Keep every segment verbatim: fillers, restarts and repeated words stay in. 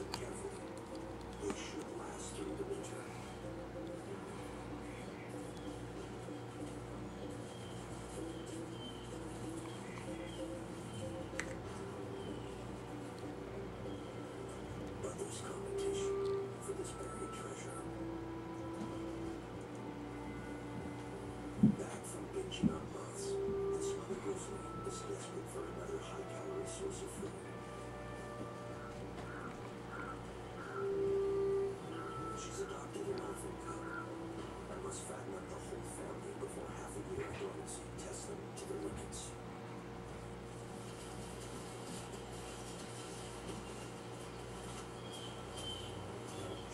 listen carefully. They should last through the winter. But there's competition for this buried treasure. Back from binging on moths, this mother grizzly is desperate for another high-calorie source of food.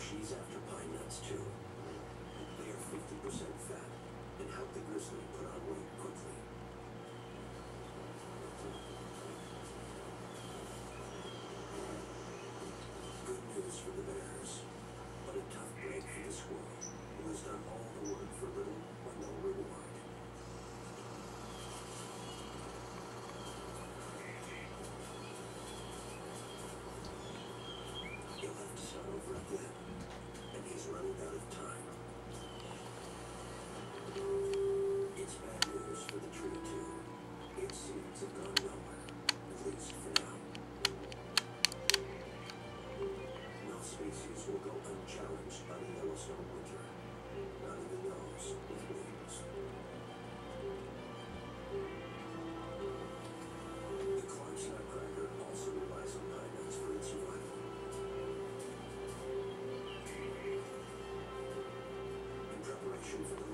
She's after pine nuts too. They are fifty percent fat and help the grizzly put on weight quickly. Good news for the bears, but a tough break for the squirrel, who has done all the work for little or no reward. He'll have to start over again. Running out of time. It's bad news for the tree too. Its seeds have gone nowhere, at least for now. No species will go unchallenged by the Yellowstone winter. Not even those with wings. The Clark's nutcracker also relies on pine nuts for its survival. Preparation for the